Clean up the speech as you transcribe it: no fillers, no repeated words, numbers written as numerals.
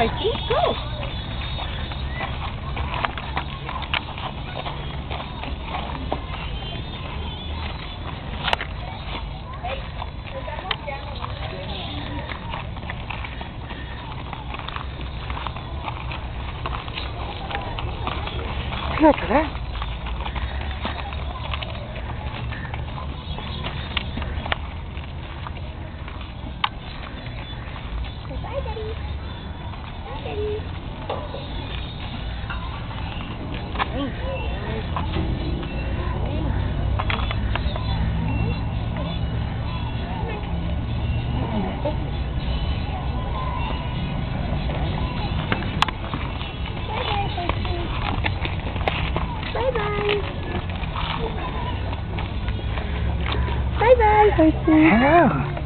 Mikey, go! Look at that. Say bye, Daddy. Bye, Daddy. Bye-bye, Percy. Hello.